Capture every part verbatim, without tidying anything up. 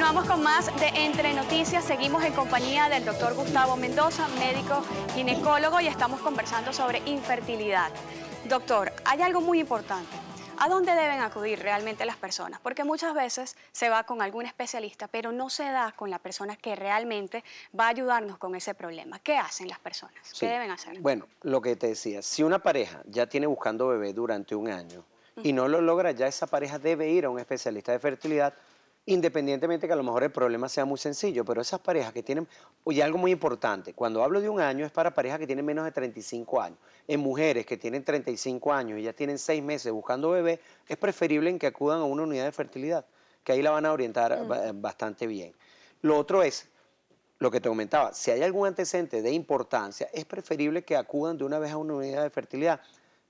Continuamos con más de Entre Noticias. Seguimos en compañía del doctor Gustavo Mendoza, médico ginecólogo, y estamos conversando sobre infertilidad. Doctor, hay algo muy importante. ¿A dónde deben acudir realmente las personas? Porque muchas veces se va con algún especialista, pero no se da con la persona que realmente va a ayudarnos con ese problema. ¿Qué hacen las personas? ¿Qué sí. deben hacer? Bueno, lo que te decía, si una pareja ya tiene buscando bebé durante un año uh-huh. y no lo logra, ya esa pareja debe ir a un especialista de fertilidad, independientemente que a lo mejor el problema sea muy sencillo, pero esas parejas que tienen... Oye, algo muy importante, cuando hablo de un año es para parejas que tienen menos de treinta y cinco años. En mujeres que tienen treinta y cinco años y ya tienen seis meses buscando bebé, es preferible en que acudan a una unidad de fertilidad, que ahí la van a orientar mm. bastante bien. Lo otro es, lo que te comentaba, si hay algún antecedente de importancia, es preferible que acudan de una vez a una unidad de fertilidad.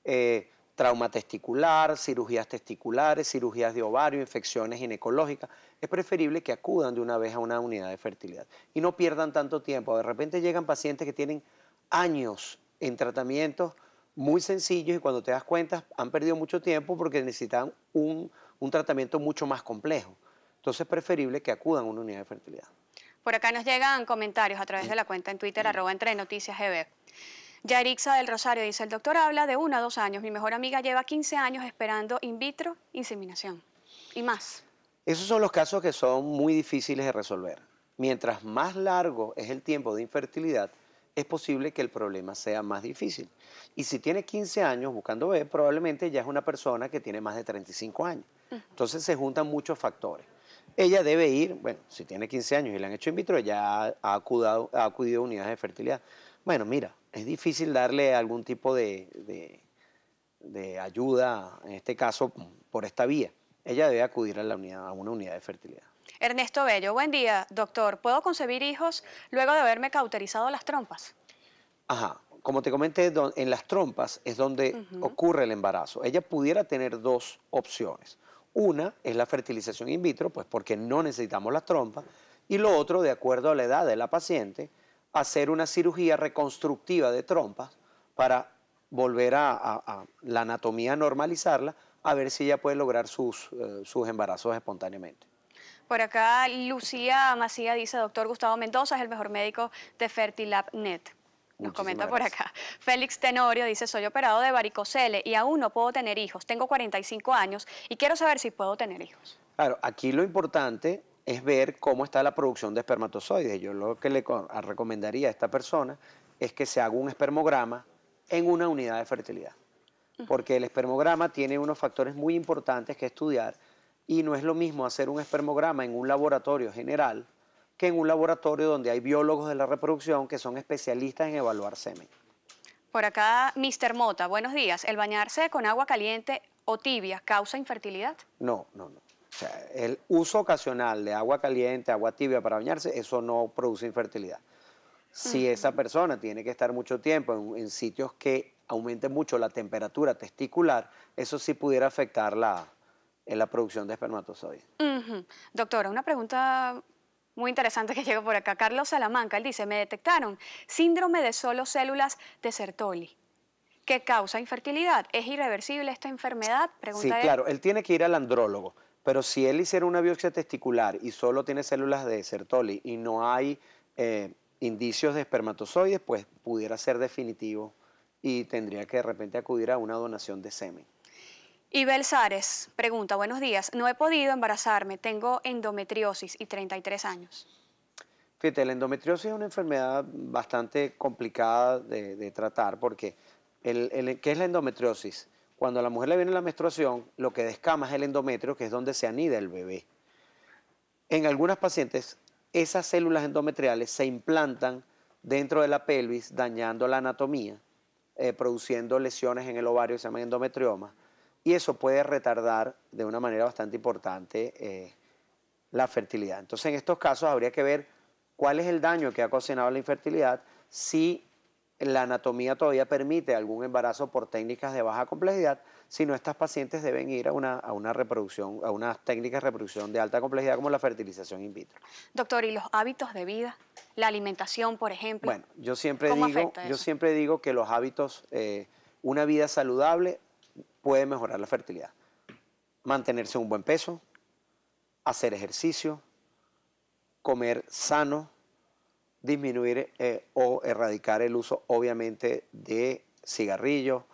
Eh, trauma testicular, cirugías testiculares, cirugías de ovario, infecciones ginecológicas, es preferible que acudan de una vez a una unidad de fertilidad y no pierdan tanto tiempo. De repente llegan pacientes que tienen años en tratamientos muy sencillos y cuando te das cuenta han perdido mucho tiempo porque necesitan un, un tratamiento mucho más complejo. Entonces es preferible que acudan a una unidad de fertilidad. Por acá nos llegan comentarios a través de la cuenta en Twitter, sí. arroba entre noticias G B. Ya Eriksa del Rosario dice, el doctor habla de uno a dos años. Mi mejor amiga lleva quince años esperando in vitro, inseminación y más. Esos son los casos que son muy difíciles de resolver. Mientras más largo es el tiempo de infertilidad, es posible que el problema sea más difícil. Y si tiene quince años buscando bebé, probablemente ya es una persona que tiene más de treinta y cinco años. Uh-huh. Entonces se juntan muchos factores. Ella debe ir, bueno, si tiene quince años y le han hecho in vitro, ella ha, ha, acudado, ha acudido a unidades de fertilidad. Bueno, mira, es difícil darle algún tipo de, de, de ayuda, en este caso, por esta vía. Ella debe acudir a, la unidad, a una unidad de fertilidad. Ernesto Bello, buen día, doctor. ¿Puedo concebir hijos luego de haberme cauterizado las trompas? Ajá, como te comenté, en las trompas es donde uh-huh. ocurre el embarazo. Ella pudiera tener dos opciones. Una es la fertilización in vitro, pues porque no necesitamos las trompas, y lo otro, de acuerdo a la edad de la paciente, hacer una cirugía reconstructiva de trompas para volver a, a, a la anatomía, normalizarla, a ver si ella puede lograr sus, eh, sus embarazos espontáneamente. Por acá Lucía Macía dice, doctor Gustavo Mendoza es el mejor médico de Fertilab Net. Nos Muchísimas comenta gracias. Por acá. Félix Tenorio dice, soy operado de varicocele y aún no puedo tener hijos. Tengo cuarenta y cinco años y quiero saber si puedo tener hijos. Claro, aquí lo importante es ver cómo está la producción de espermatozoides. Yo lo que le recomendaría a esta persona es que se haga un espermograma en una unidad de fertilidad, porque el espermograma tiene unos factores muy importantes que estudiar y no es lo mismo hacer un espermograma en un laboratorio general que en un laboratorio donde hay biólogos de la reproducción que son especialistas en evaluar semen. Por acá, mister Mota, buenos días. ¿El bañarse con agua caliente o tibia causa infertilidad? No, no, no. O sea, el uso ocasional de agua caliente, agua tibia para bañarse, eso no produce infertilidad. Si uh-huh. esa persona tiene que estar mucho tiempo en, en sitios que aumenten mucho la temperatura testicular, eso sí pudiera afectar la, en la producción de espermatozoides. Uh-huh. Doctora, una pregunta muy interesante que llegó por acá. Carlos Salamanca, él dice, me detectaron síndrome de solo células de Sertoli. ¿Qué causa infertilidad? ¿Es irreversible esta enfermedad? Pregunta sí, él. Claro, él tiene que ir al andrólogo. Pero si él hiciera una biopsia testicular y solo tiene células de Sertoli y no hay eh, indicios de espermatozoides, pues pudiera ser definitivo y tendría que de repente acudir a una donación de semen. Y Belsárez pregunta, buenos días, no he podido embarazarme, tengo endometriosis y treinta y tres años. Fíjate, la endometriosis es una enfermedad bastante complicada de, de tratar porque, el, el, ¿qué es la endometriosis? Cuando a la mujer le viene la menstruación, lo que descama es el endometrio, que es donde se anida el bebé. En algunas pacientes, esas células endometriales se implantan dentro de la pelvis, dañando la anatomía, eh, produciendo lesiones en el ovario que se llaman endometriomas, y eso puede retardar de una manera bastante importante eh, la fertilidad. Entonces, en estos casos habría que ver cuál es el daño que ha ocasionado la infertilidad, si la anatomía todavía permite algún embarazo por técnicas de baja complejidad, sino estas pacientes deben ir a una, a una reproducción, a unas técnicas de reproducción de alta complejidad como la fertilización in vitro. Doctor, ¿y los hábitos de vida? La alimentación, por ejemplo. Bueno, yo siempre, digo, yo siempre digo que los hábitos, eh, una vida saludable puede mejorar la fertilidad. Mantenerse un buen peso, hacer ejercicio, comer sano, disminuir eh, o erradicar el uso, obviamente, de cigarrillos,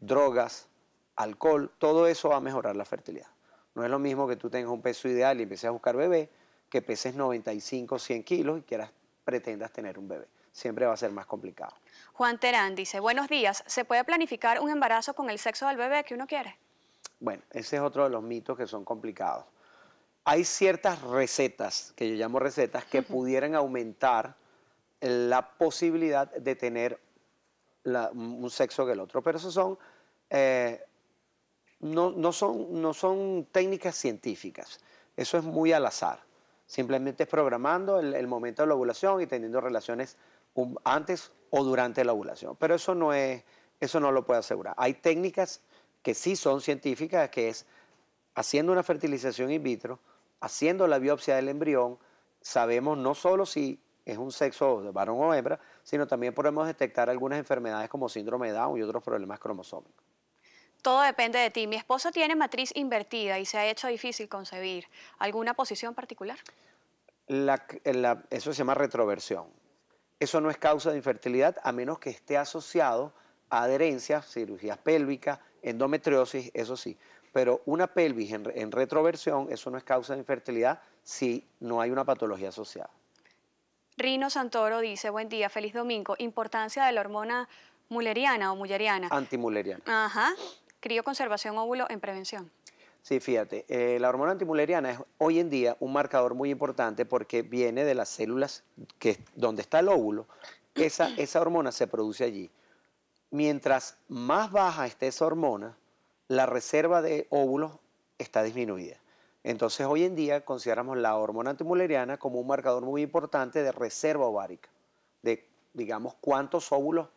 drogas, alcohol. Todo eso va a mejorar la fertilidad. No es lo mismo que tú tengas un peso ideal y empieces a buscar bebé, que peses noventa y cinco, cien kilos y quieras, pretendas tener un bebé. Siempre va a ser más complicado. Juan Terán dice, buenos días, ¿se puede planificar un embarazo con el sexo del bebé que uno quiere? Bueno, ese es otro de los mitos que son complicados. Hay ciertas recetas, que yo llamo recetas, que pudieran aumentar la posibilidad de tener la, un sexo que el otro. Pero eso son, eh, no, no son, no son técnicas científicas. Eso es muy al azar. Simplemente es programando el, el momento de la ovulación y teniendo relaciones antes o durante la ovulación. Pero eso no, es, eso no lo puedo asegurar. Hay técnicas que sí son científicas, que es haciendo una fertilización in vitro, haciendo la biopsia del embrión, sabemos no solo si es un sexo de varón o hembra, sino también podemos detectar algunas enfermedades como síndrome de Down y otros problemas cromosómicos. Todo depende de ti. Mi esposo tiene matriz invertida y se ha hecho difícil concebir. ¿Alguna posición particular? La, la, eso se llama retroversión. Eso no es causa de infertilidad a menos que esté asociado a adherencias, cirugías pélvicas, endometriosis, eso sí. Pero una pelvis en, en retroversión, eso no es causa de infertilidad si no hay una patología asociada. Rino Santoro dice, buen día, feliz domingo. Importancia de la hormona muleriana o mulleriana. Antimuleriana. Ajá. Crioconservación óvulo en prevención. Sí, fíjate, eh, la hormona antimuleriana es hoy en día un marcador muy importante porque viene de las células que, donde está el óvulo, esa, esa hormona se produce allí. Mientras más baja esté esa hormona, la reserva de óvulos está disminuida. Entonces hoy en día consideramos la hormona antimuleriana como un marcador muy importante de reserva ovárica, de, digamos, cuántos óvulos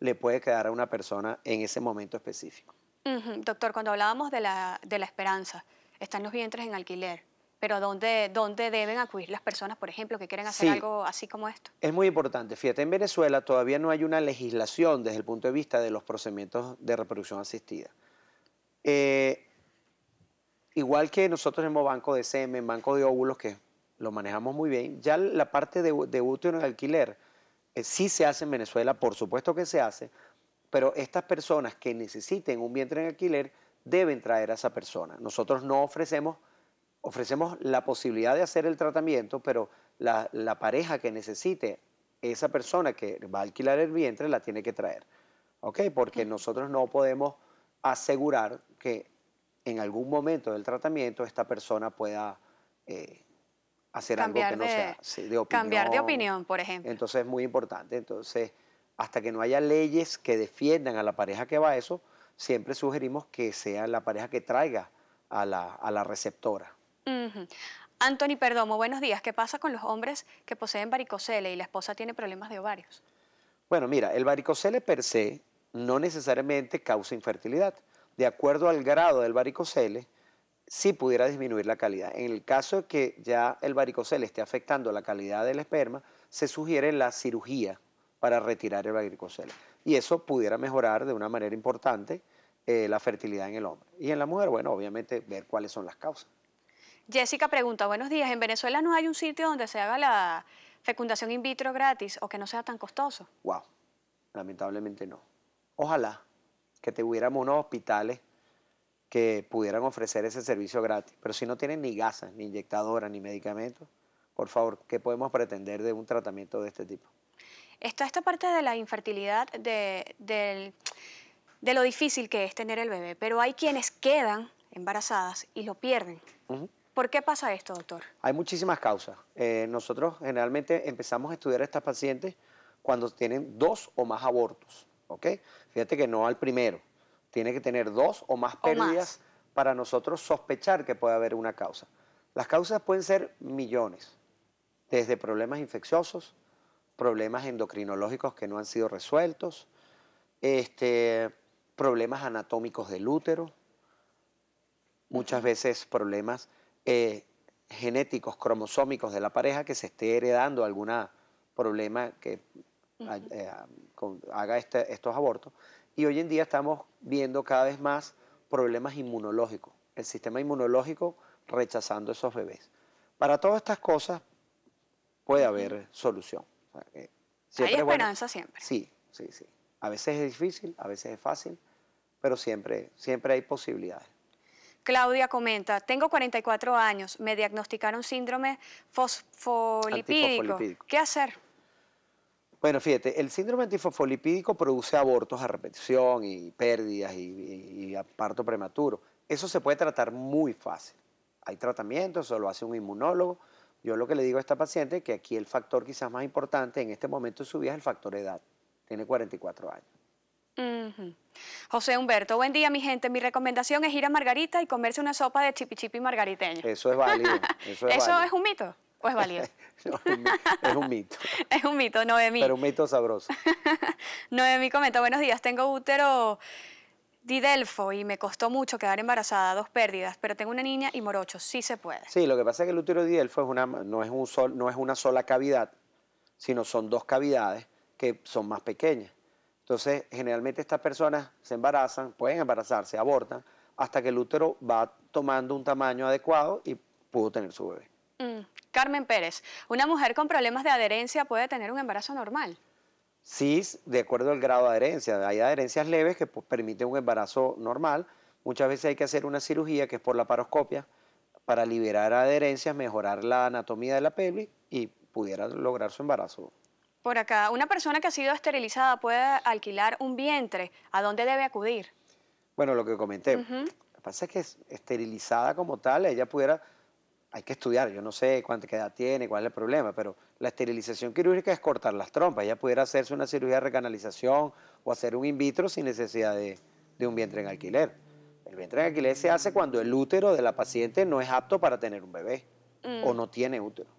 le puede quedar a una persona en ese momento específico. Uh-huh. Doctor, cuando hablábamos de la, de la esperanza, están los vientres en alquiler, pero ¿dónde, dónde deben acudir las personas, por ejemplo, que quieren hacer sí, algo así como esto? Es muy importante. Fíjate, en Venezuela todavía no hay una legislación desde el punto de vista de los procedimientos de reproducción asistida. Eh, igual que nosotros tenemos banco de semen, banco de óvulos, que lo manejamos muy bien, ya la parte de, de útero en alquiler eh, sí se hace en Venezuela, por supuesto que se hace, pero estas personas que necesiten un vientre en alquiler deben traer a esa persona. Nosotros no ofrecemos, ofrecemos la posibilidad de hacer el tratamiento, pero la, la pareja que necesite, esa persona que va a alquilar el vientre, la tiene que traer, ¿ok? Porque nosotros no podemos asegurar que en algún momento del tratamiento esta persona pueda eh, hacer cambiar algo que de, no sea sí, de opinión. Cambiar de opinión, por ejemplo. Entonces es muy importante, entonces... Hasta que no haya leyes que defiendan a la pareja que va a eso, siempre sugerimos que sea la pareja que traiga a la, a la receptora. Uh-huh. Anthony Perdomo, buenos días. ¿Qué pasa con los hombres que poseen varicocele y la esposa tiene problemas de ovarios? Bueno, mira, el varicocele per se no necesariamente causa infertilidad. De acuerdo al grado del varicocele, sí pudiera disminuir la calidad. En el caso de que ya el varicocele esté afectando la calidad del esperma, se sugiere la cirugía para retirar el varicocele. Y eso pudiera mejorar de una manera importante eh, la fertilidad en el hombre. Y en la mujer, bueno, obviamente ver cuáles son las causas. Jessica pregunta, buenos días, ¿en Venezuela no hay un sitio donde se haga la fecundación in vitro gratis o que no sea tan costoso? Wow, lamentablemente no. Ojalá que tuviéramos unos hospitales que pudieran ofrecer ese servicio gratis, pero si no tienen ni gasas, ni inyectadoras, ni medicamentos, por favor, ¿qué podemos pretender de un tratamiento de este tipo? Está esta parte de la infertilidad, de, de, de lo difícil que es tener el bebé, pero hay quienes quedan embarazadas y lo pierden. Uh-huh. ¿Por qué pasa esto, doctor? Hay muchísimas causas. Eh, nosotros generalmente empezamos a estudiar a estas pacientes cuando tienen dos o más abortos, ¿ok? Fíjate que no al primero. Tiene que tener dos o más pérdidas o más. Para nosotros sospechar que puede haber una causa. Las causas pueden ser millones, desde problemas infecciosos, problemas endocrinológicos que no han sido resueltos, este, problemas anatómicos del útero, muchas veces problemas eh, genéticos, cromosómicos de la pareja que se esté heredando algún problema que uh-huh. eh, con, haga este, estos abortos. Y hoy en día estamos viendo cada vez más problemas inmunológicos, el sistema inmunológico rechazando esos bebés. Para todas estas cosas puede haber solución. O sea, eh, siempre, hay esperanza, bueno, siempre. Sí, sí, sí. A veces es difícil, a veces es fácil, pero siempre, siempre hay posibilidades. Claudia comenta, tengo cuarenta y cuatro años, me diagnosticaron síndrome fosfolipídico. ¿Qué hacer? Bueno, fíjate, el síndrome antifosfolipídico produce abortos a repetición y pérdidas y, y, y parto prematuro. Eso se puede tratar muy fácil. Hay tratamientos, eso lo hace un inmunólogo. Yo lo que le digo a esta paciente es que aquí el factor quizás más importante en este momento de su vida es el factor edad. Tiene cuarenta y cuatro años. Uh-huh. José Humberto, buen día mi gente, mi recomendación es ir a Margarita y comerse una sopa de chipichipi margariteño. Eso es válido. ¿Eso es, ¿Eso válido. es un mito o es válido? No, es un mito. Es un mito, Noemi. Pero un mito sabroso. Noemi comenta, buenos días, tengo útero didelfo y me costó mucho quedar embarazada, dos pérdidas, pero tengo una niña y morocho, sí se puede. Sí, lo que pasa es que el útero didelfo es una, no, es un sol, no es una sola cavidad, sino son dos cavidades que son más pequeñas. Entonces, generalmente estas personas se embarazan, pueden embarazarse, abortan, hasta que el útero va tomando un tamaño adecuado y pudo tener su bebé. Mm. Carmen Pérez, ¿una mujer con problemas de adherencia puede tener un embarazo normal? Sí, de acuerdo al grado de adherencia. Hay adherencias leves que pues, permiten un embarazo normal. Muchas veces hay que hacer una cirugía que es por la paroscopia para liberar adherencias, mejorar la anatomía de la pelvis y pudiera lograr su embarazo. Por acá, ¿una persona que ha sido esterilizada puede alquilar un vientre? ¿A dónde debe acudir? Bueno, lo que comenté, uh-huh. Lo que pasa es que es esterilizada como tal, ella pudiera, hay que estudiar, yo no sé cuánta edad tiene, cuál es el problema, pero la esterilización quirúrgica es cortar las trompas, ella pudiera hacerse una cirugía de recanalización o hacer un in vitro sin necesidad de, de un vientre en alquiler. El vientre en alquiler se hace cuando el útero de la paciente no es apto para tener un bebé uh-huh. o no tiene útero.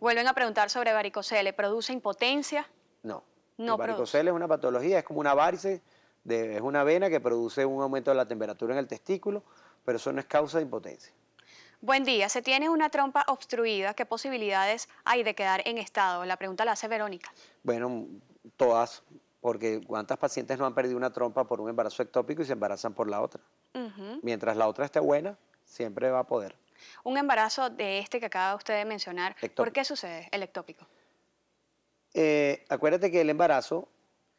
Vuelven a preguntar sobre varicocele, ¿produce impotencia? No, no varicocele es una patología, es como una varice, de, es una vena que produce un aumento de la temperatura en el testículo, pero eso no es causa de impotencia. Buen día, ¿se tiene una trompa obstruida? ¿Qué posibilidades hay de quedar en estado? La pregunta la hace Verónica. Bueno, todas, porque ¿cuántas pacientes no han perdido una trompa por un embarazo ectópico y se embarazan por la otra? Uh-huh. Mientras la otra esté buena, siempre va a poder. Un embarazo de este que acaba usted de mencionar, ectópico. ¿Por qué sucede el ectópico? Eh, acuérdate que el embarazo,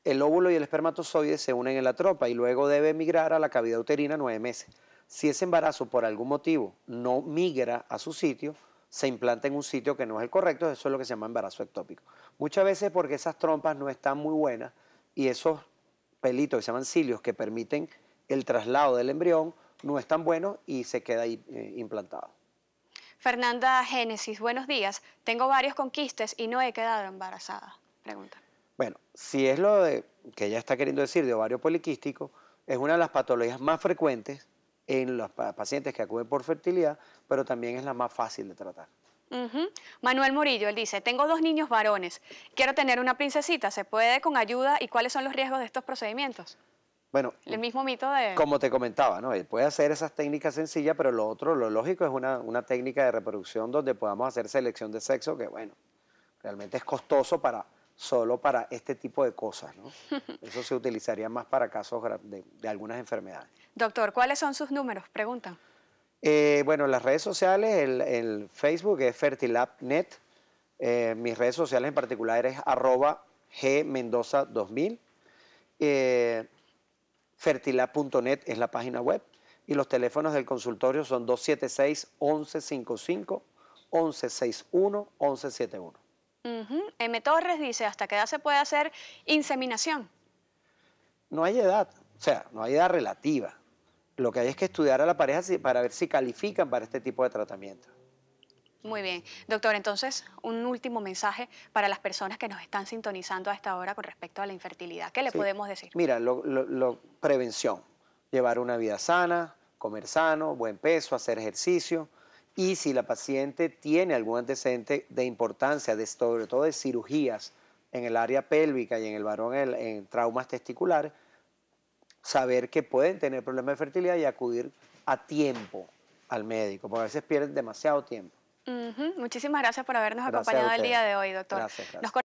el óvulo y el espermatozoide se unen en la trompa y luego debe migrar a la cavidad uterina nueve meses. Si ese embarazo por algún motivo no migra a su sitio, se implanta en un sitio que no es el correcto, eso es lo que se llama embarazo ectópico. Muchas veces porque esas trompas no están muy buenas y esos pelitos que se llaman cilios que permiten el traslado del embrión no es tan bueno y se queda ahí eh, implantado. Fernanda Génesis, buenos días. Tengo varios con quistes y no he quedado embarazada. Pregunta. Bueno, si es lo de, que ella está queriendo decir de ovario poliquístico, es una de las patologías más frecuentes en los pacientes que acuden por fertilidad, pero también es la más fácil de tratar. Uh-huh. Manuel Murillo, él dice, tengo dos niños varones, quiero tener una princesita, ¿se puede con ayuda? ¿Y cuáles son los riesgos de estos procedimientos? Bueno, el mismo mito de... como te comentaba, ¿no? Él puede hacer esas técnicas sencillas, pero lo otro, lo lógico, es una, una técnica de reproducción donde podamos hacer selección de sexo, que bueno, realmente es costoso para, solo para este tipo de cosas, ¿no? Eso se utilizaría más para casos de, de algunas enfermedades. Doctor, ¿cuáles son sus números? Pregunta. Eh, bueno, las redes sociales, el, el Facebook es Fertilab Net, eh, mis redes sociales en particular es arroba G Mendoza dos mil. Eh, Fertilab punto net es la página web y los teléfonos del consultorio son dos siete seis, once cincuenta y cinco, once sesenta y uno, once setenta y uno. Uh-huh. M. Torres dice, ¿hasta qué edad se puede hacer inseminación? No hay edad, o sea, no hay edad relativa. Lo que hay es que estudiar a la pareja para ver si califican para este tipo de tratamiento. Muy bien. Doctor, entonces, un último mensaje para las personas que nos están sintonizando a esta hora con respecto a la infertilidad. ¿Qué le sí. podemos decir? Mira, lo, lo, lo, prevención, llevar una vida sana, comer sano, buen peso, hacer ejercicio. Y si la paciente tiene algún antecedente de importancia, de, sobre todo de cirugías en el área pélvica y en el varón en, en traumas testiculares, saber que pueden tener problemas de fertilidad y acudir a tiempo al médico, porque a veces pierden demasiado tiempo. Uh-huh. Muchísimas gracias por habernos gracias acompañado el día de hoy, doctor. Gracias, gracias. Nos